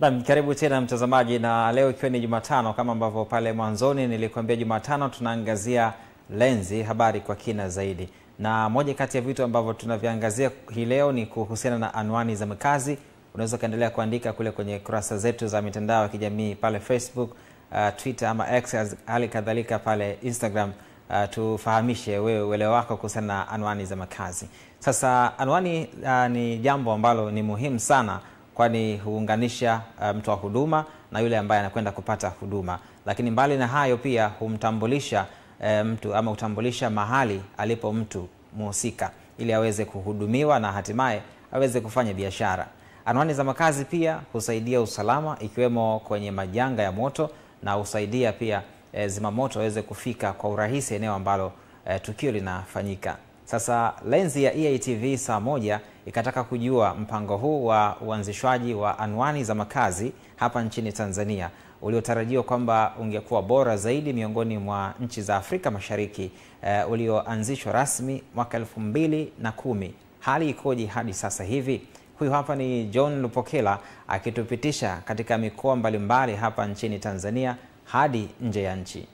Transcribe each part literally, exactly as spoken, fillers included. Naam, karibu tena mtazamaji, na leo ikiwa ni Jumatano, kama ambavyo pale mwanzoni nilikuambia, Jumatano tunaangazia lenzi habari kwa kina zaidi. Na moja kati ya vitu ambavyo tunaviangazia hii leo ni kuhusiana na anwani za makazi. Unaweza kaendelea kuandika kule kwenye kurasa zetu za mitandao ya kijamii pale Facebook, uh, Twitter ama X, hali kadhalika pale Instagram. Uh, tufahamishe wewe uelewa wako kuhusiana na anwani za makazi. Sasa anwani uh, ni jambo ambalo ni muhimu sana, kwani huunganisha uh, mtu wa huduma na yule ambaye anakwenda kupata huduma. Lakini mbali na hayo pia humtambulisha uh, mtu ama utambulisha mahali alipo mtu muhusika, ili aweze kuhudumiwa na hatimaye aweze kufanya biashara. Anwani za makazi pia husaidia usalama, ikiwemo kwenye majanga ya moto, na husaidia pia e, zimamoto aweze kufika kwa urahisi eneo ambalo e, tukio linafanyika. Sasa lenzi ya E A T V saa moja ikataka kujua mpango huu wa uanzishwaji wa anwani za makazi hapa nchini Tanzania, uliotarajiwa kwamba ungekuwa bora zaidi miongoni mwa nchi za Afrika Mashariki, e, ulioanzishwa rasmi mwaka elfu mbili na kumi. Hali ikoje hadi sasa hivi? Huyu hapa ni John Lupokela akitupitisha katika mikoa mbalimbali hapa nchini Tanzania hadi nje ya nchi.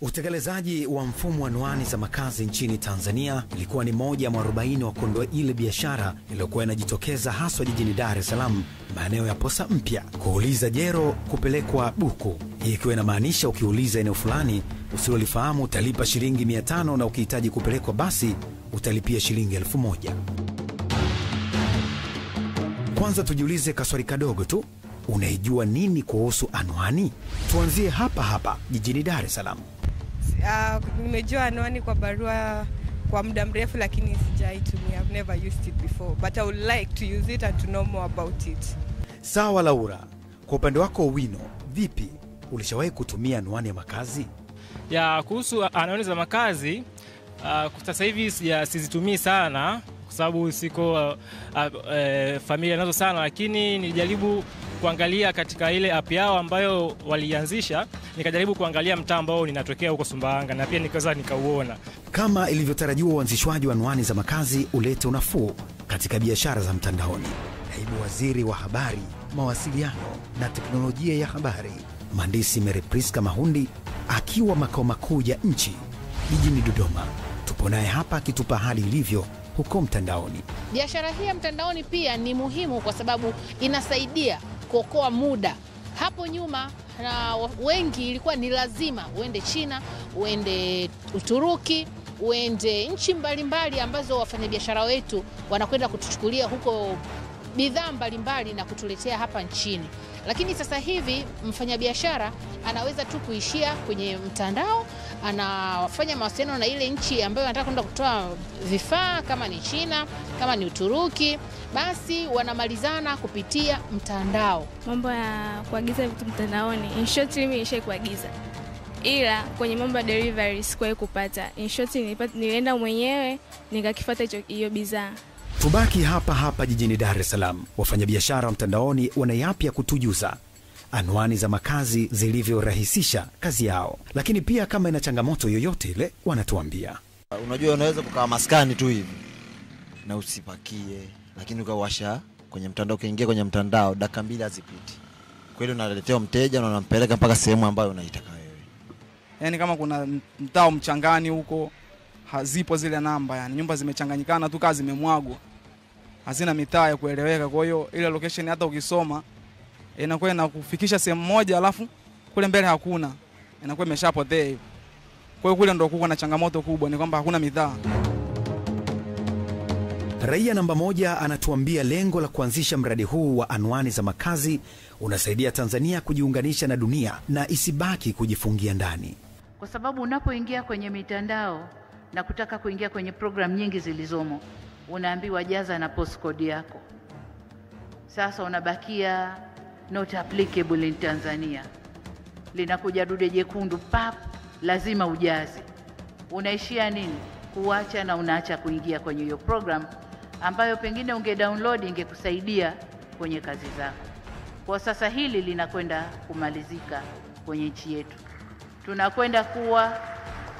Utekelezaji wa mfumo wa anwani za makazi nchini Tanzania ilikuwa ni moja mwa arobaini wa kondoa ile biashara iliyokuwa inajitokeza haswa jijini Dar es Salaam, maeneo ya posa mpya. Kuuliza jero kupelekwa buku, ikiwa inamaanisha ukiuliza eneo fulani usilolifahamu utalipa shilingi mia tano, na ukihitaji kupelekwa basi utalipia shilingi elfu moja. Kwanza tujiulize kaswali kadogo tu, unaijua nini kuhusu anwani? Tuanzie hapa hapa jijini Dar es Salaam. Uh, nimejua anwani kwa barua kwa muda mrefu, lakini sijaitumia. I've never used it before, but I would like to use it and to know more about it. Sawa Laura, kwa upande wako Wino, vipi? Ulishawahi kutumia anwani ya makazi? Ya kuhusu anwani za makazi, uh, kwa sasa hivi sizitumii sana, kwa sababu siko uh, uh, uh, familia nazo sana, lakini nilijaribu kuangalia katika ile app yao ambayo walianzisha, nikajaribu kuangalia mtaa ambao ninatokea huko Sumbawanga, na pia nikaweza nikauona. Kama ilivyotarajiwa, uanzishwaji wa anwani za makazi ulete unafuu katika biashara za mtandaoni. Naibu Waziri wa Habari, Mawasiliano na Teknolojia ya Habari, Mhandisi Merepriska Mahundi, akiwa makao makuu ya nchi jijini Dodoma, tupo naye hapa akitupa hali ilivyo huko mtandaoni. Biashara hii ya mtandaoni pia ni muhimu kwa sababu inasaidia kuokoa muda. Hapo nyuma na wengi ilikuwa ni lazima uende China, uende Uturuki, uende nchi mbalimbali ambazo wafanyabiashara wetu wanakwenda kutuchukulia huko bidhaa mbalimbali na kutuletea hapa nchini. Lakini sasa hivi mfanyabiashara anaweza tu kuishia kwenye mtandao, anafanya mawasiliano na ile nchi ambayo anataka kwenda kutoa vifaa, kama ni China, kama ni Uturuki, basi wanamalizana kupitia mtandao. Mambo ya kuagiza vitu mtandaoni, in short mimi nishaye kuagiza. Ila kwenye mambo ya delivery sikuwahi kupata. In short nilienda mwenyewe nikakifuata hiyo bidhaa. Tubaki hapa hapa jijini Dar es Salaam. Wafanyabiashara mtandaoni wanayapia kutujuza anwani za makazi zilivyorahisisha kazi yao, lakini pia kama ina changamoto yoyote ile wanatuambia. Unajua, unaweza kukaa maskani tu hivi na usipakie, lakini ukawasha kwenye mtandao, ukiingia kwenye mtandao dakika mbili hazipiti, kwa hiyo unaletea mteja na unampeleka mpaka sehemu ambayo unaitaka wewe. Yaani kama kuna mtao mchangani huko, hazipo zile namba, yani nyumba zimechanganyikana tu, kazi zimemwagwa, hazina mitaa ya kueleweka. Kwa hiyo ile location hata ukisoma inakuwa inakufikisha sehemu moja, alafu kule mbele hakuna, inakuwa imeshapotea hiyo. Kwa hiyo kule ndio kuko na changamoto kubwa, ni kwamba hakuna midhaa. Raia namba moja anatuambia lengo la kuanzisha mradi huu wa anwani za makazi unasaidia Tanzania kujiunganisha na dunia na isibaki kujifungia ndani. Kwa sababu unapoingia kwenye mitandao na kutaka kuingia kwenye program nyingi zilizomo, unaambiwa jaza na postcode yako. Sasa unabakia not applicable in Tanzania. Linakuja dude jekundu pap, lazima ujaze. Unaishia nini? Kuacha na unaacha kuingia kwenye hiyo program ambayo pengine unge download ingekusaidia kwenye kazi zako. Kwa sasa hili linakwenda kumalizika kwenye nchi yetu. Tunakwenda kuwa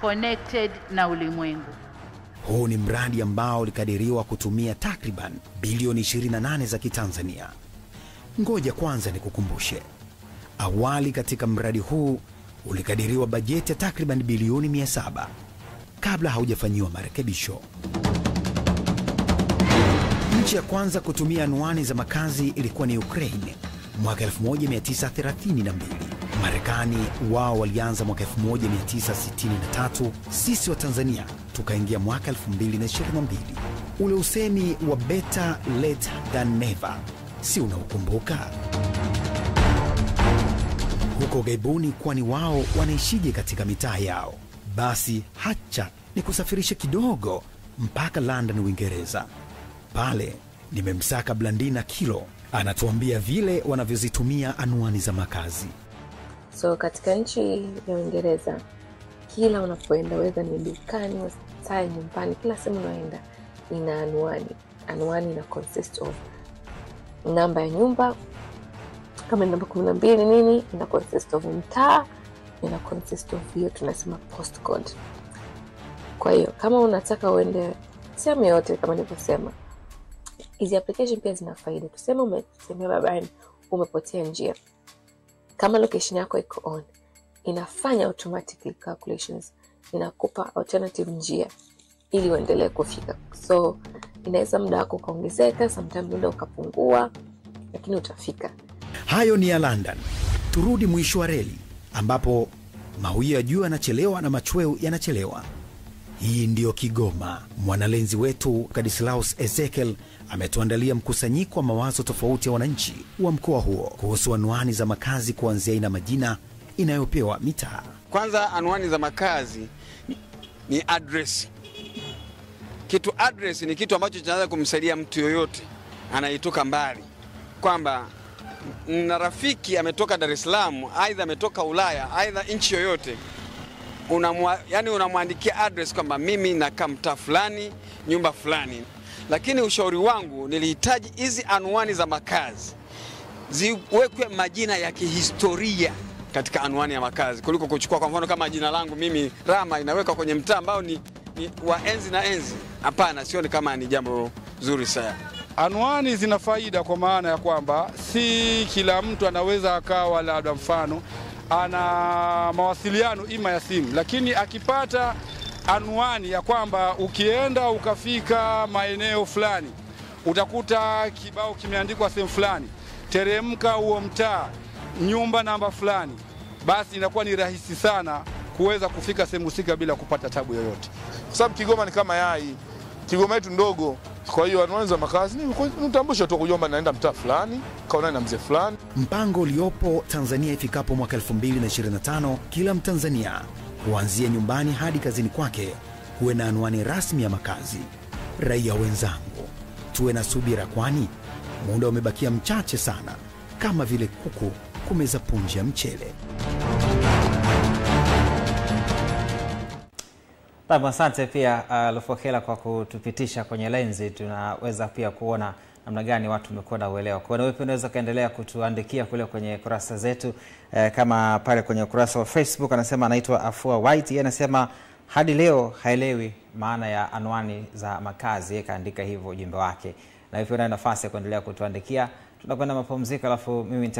connected na ulimwengu. Huu ni mradi ambao ulikadiriwa kutumia takriban bilioni ishirini na nane za Kitanzania. Ngoja kwanza nikukumbushe. Awali katika mradi huu ulikadiriwa bajeti ya takriban bilioni mia saba kabla haujafanyiwa marekebisho. Nchi ya kwanza kutumia anwani za makazi ilikuwa ni Ukraine mwaka elfu moja mia tisa thelathini na mbili. Marekani wao walianza mwaka elfu moja mia tisa sitini na tatu, sisi wa Tanzania tukaingia mwaka elfu mbili na ishirini na mbili. Ule usemi wa better late than never, si unaukumbuka? Huko Gaibuni, kwani wao wanaishije katika mitaa yao? Basi hacha ni kusafirisha kidogo mpaka London, Uingereza. Pale nimemsaka Blandina Kilo, anatuambia vile wanavyozitumia anwani za makazi. So katika nchi ya Uingereza, kila unapoenda, weza ni dukani, hospitali, nyumbani, kila sehemu unaenda ina anwani. Anwani na consist of namba ya nyumba, kama namba kumi na mbili nini, ina consist of mtaa, ina consist of hiyo tunasema postcode. Kwa hiyo kama unataka uende sehemu yote, kama nilivyosema, hizi application pia zina faida. Tuseme umetembea barabarani umepotea njia, kama location yako iko on, inafanya automatically calculations, inakupa alternative njia ili uendelee kufika. So inaweza muda wako kuongezeka, sometimes muda ukapungua, lakini utafika. Hayo ni ya London. Turudi mwisho wa reli, ambapo mawio ya jua yanachelewa na machweo yanachelewa. Hii ndio Kigoma. Mwanalenzi wetu Cadisslaus Ezekiel ametuandalia mkusanyiko wa mawazo tofauti ya wananchi wa mkoa huo kuhusu anwani za makazi, kuanzia ina majina inayopewa mitaa. Kwanza, anwani za makazi ni, ni address. Kitu address ni kitu ambacho kinaweza kumsaidia mtu yoyote anayetoka mbali, kwamba na rafiki ametoka Dar es Salaam, aidha ametoka Ulaya, aidha nchi yoyote, unamwa, yani unamwandikia address kwamba mimi nakaa mtaa fulani, nyumba fulani. Lakini ushauri wangu, nilihitaji hizi anwani za makazi ziwekwe majina ya kihistoria katika anwani ya makazi, kuliko kuchukua kwa mfano kama jina langu mimi Rama inaweka kwenye mtaa ambao ni, ni wa enzi na enzi. Hapana, sioni kama ni jambo zuri sana. Anwani zina faida kwa maana ya kwamba si kila mtu anaweza akawa, labda mfano ana mawasiliano ima ya simu, lakini akipata anwani ya kwamba ukienda ukafika maeneo fulani utakuta kibao kimeandikwa sehemu fulani, teremka huo mtaa, nyumba namba fulani, basi inakuwa ni rahisi sana kuweza kufika sehemu husika bila kupata tabu yoyote, kwa sababu Kigoma ni kama yai. Kigoma yetu ndogo. Kwa hiyo anwani za makazi ni utambulisho tu, kujomba naenda mtaa fulani, kaona na mzee fulani. Mpango uliopo Tanzania, ifikapo mwaka elfu mbili na ishirini na tano kila Mtanzania kuanzia nyumbani hadi kazini kwake kuwe na anwani rasmi ya makazi. Raia wenzangu, tuwe na subira, kwani muda umebakia mchache sana, kama vile kuku kumeza punje ya mchele. Tabu, asante pia uh, Lupokela kwa kutupitisha kwenye lenzi. Tunaweza pia kuona namna gani watu wamekuwa na uelewa. Kwa hiyo wewe unaweza kaendelea kutuandikia kule kwenye kurasa zetu, eh, kama pale kwenye ukurasa wa Facebook. Anasema anaitwa Afua White, yeye anasema hadi leo haelewi maana ya anwani za makazi. Yeye kaandika hivyo ujumbe wake. Na hivyo una nafasi ya kuendelea kutuandikia. Tunakwenda mapumziko, alafu mimi